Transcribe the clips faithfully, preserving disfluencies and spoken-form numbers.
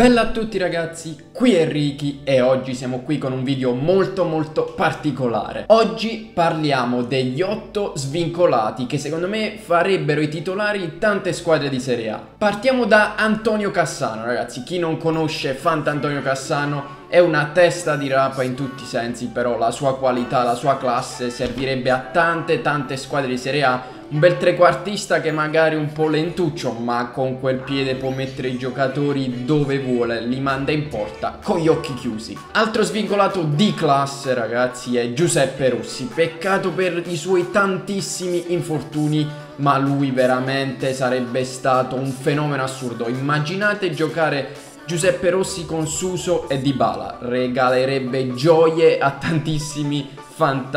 Bella a tutti ragazzi, qui è Ricky e oggi siamo qui con un video molto molto particolare. Oggi parliamo degli otto svincolati che secondo me farebbero i titolari di tante squadre di Serie A. Partiamo da Antonio Cassano ragazzi, chi non conosce Fantantonio Cassano è una testa di rapa in tutti i sensi, però la sua qualità, la sua classe servirebbe a tante tante squadre di Serie A. Un bel trequartista che magari un po' lentuccio, ma con quel piede può mettere i giocatori dove vuole, li manda in porta con gli occhi chiusi. Altro svincolato di classe ragazzi è Giuseppe Rossi. Peccato per i suoi tantissimi infortuni, ma lui veramente sarebbe stato un fenomeno assurdo. Immaginate giocare Giuseppe Rossi con Suso e Dybala, regalerebbe gioie a tantissimi fantamisti.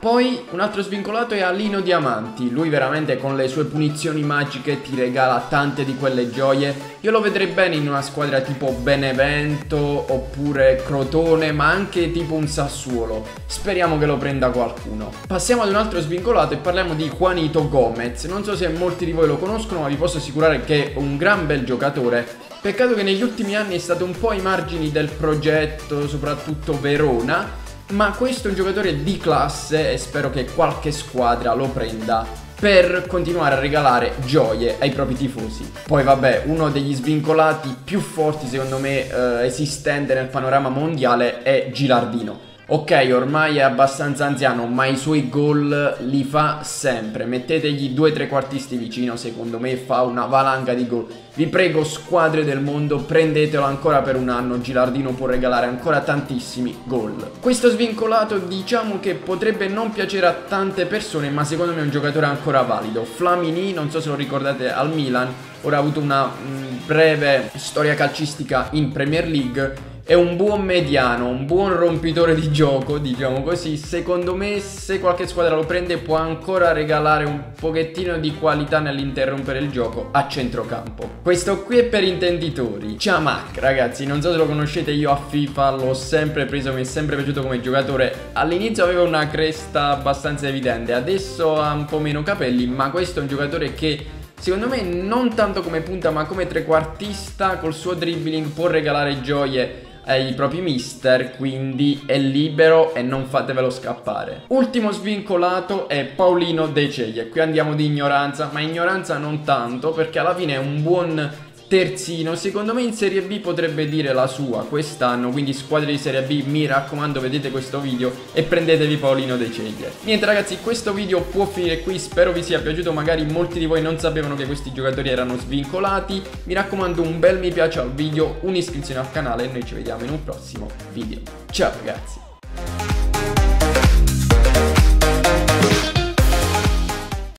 Poi un altro svincolato è Alino Diamanti, lui veramente con le sue punizioni magiche ti regala tante di quelle gioie. Io lo vedrei bene in una squadra tipo Benevento oppure Crotone, ma anche tipo un Sassuolo, speriamo che lo prenda qualcuno. Passiamo ad un altro svincolato e parliamo di Juanito Gomez. Non so se molti di voi lo conoscono, ma vi posso assicurare che è un gran bel giocatore. Peccato che negli ultimi anni è stato un po' ai margini del progetto, soprattutto Verona, ma questo è un giocatore di classe e spero che qualche squadra lo prenda per continuare a regalare gioie ai propri tifosi. Poi vabbè, uno degli svincolati più forti secondo me eh, esistente nel panorama mondiale è Gilardino. Ok, ormai è abbastanza anziano, ma i suoi gol li fa sempre. Mettetegli due trequartisti vicino, secondo me fa una valanga di gol. Vi prego squadre del mondo, prendetelo ancora per un anno, Gilardino può regalare ancora tantissimi gol. Questo svincolato diciamo che potrebbe non piacere a tante persone, ma secondo me è un giocatore ancora valido. Flamini, non so se lo ricordate, al Milan, ora ha avuto una mh, breve storia calcistica in Premier League. È un buon mediano, un buon rompitore di gioco, diciamo così. Secondo me se qualche squadra lo prende può ancora regalare un pochettino di qualità nell'interrompere il gioco a centrocampo. Questo qui è per intenditori. Ciamac ragazzi, non so se lo conoscete, io a FIFA l'ho sempre preso, mi è sempre piaciuto come giocatore. All'inizio aveva una cresta abbastanza evidente, adesso ha un po' meno capelli, ma questo è un giocatore che secondo me non tanto come punta ma come trequartista col suo dribbling può regalare gioie ai propri mister, quindi è libero e non fatevelo scappare. Ultimo svincolato è Paolino De Ceglie. Qui andiamo di ignoranza, ma ignoranza non tanto, perché alla fine è un buon terzino, secondo me in Serie B potrebbe dire la sua quest'anno, quindi squadre di Serie B, mi raccomando, vedete questo video e prendetevi Paolino De Ceglie. Niente ragazzi, questo video può finire qui, spero vi sia piaciuto, magari molti di voi non sapevano che questi giocatori erano svincolati. Mi raccomando un bel mi piace al video, un'iscrizione al canale e noi ci vediamo in un prossimo video. Ciao ragazzi!